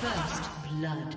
First blood.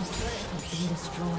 team's turret has been destroyed.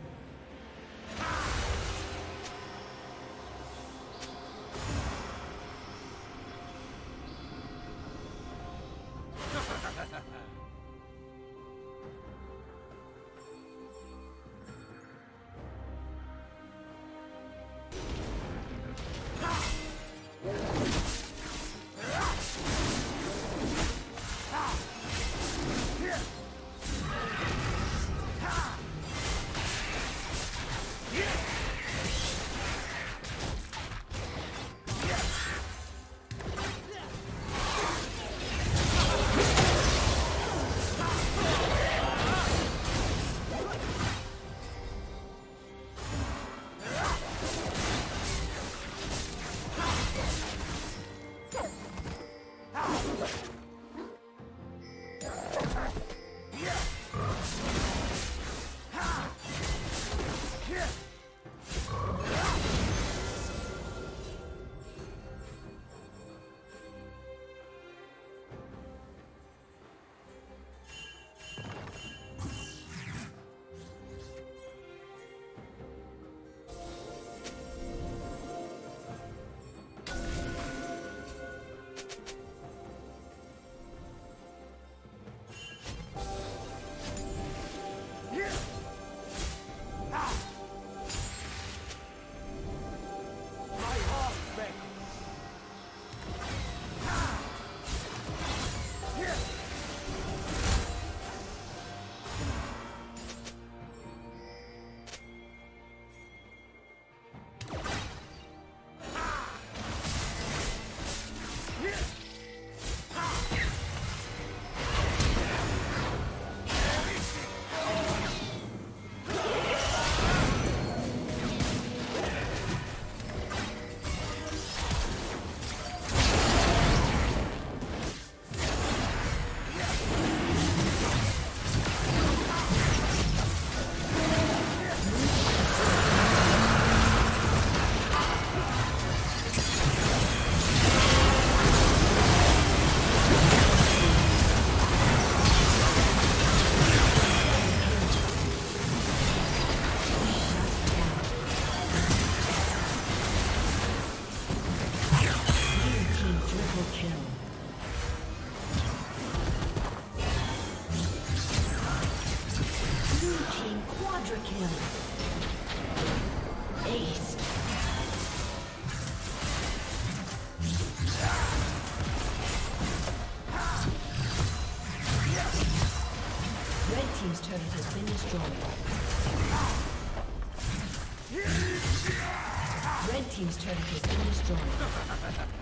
Yeah! destroyed. Red team's turret has been destroyed.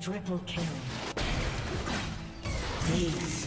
Triple kill. Beast.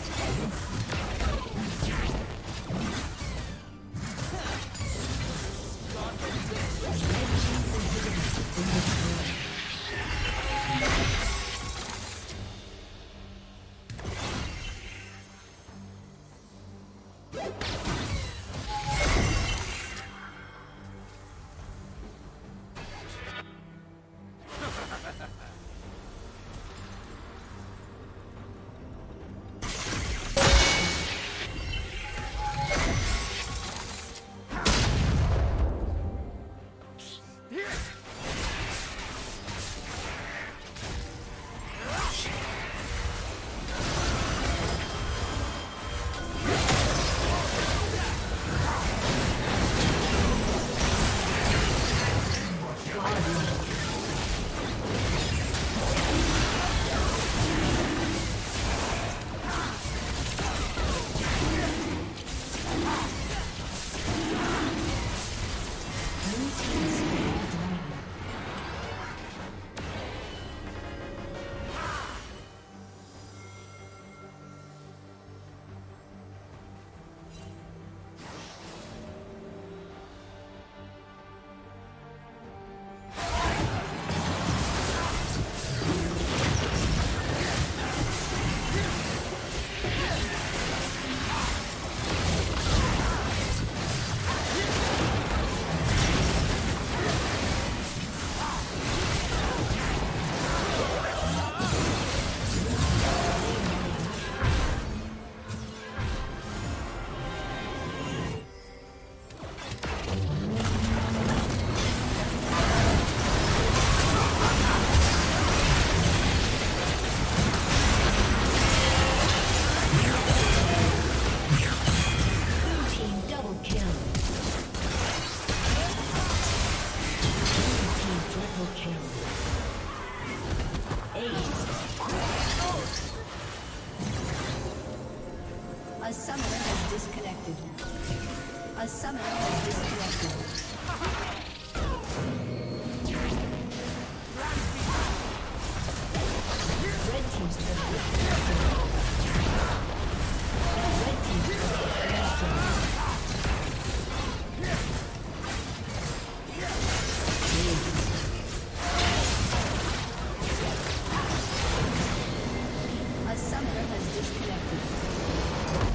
A summoner has disconnected.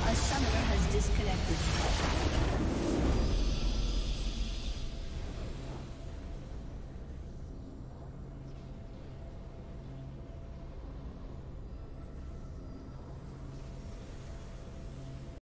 A summoner has disconnected.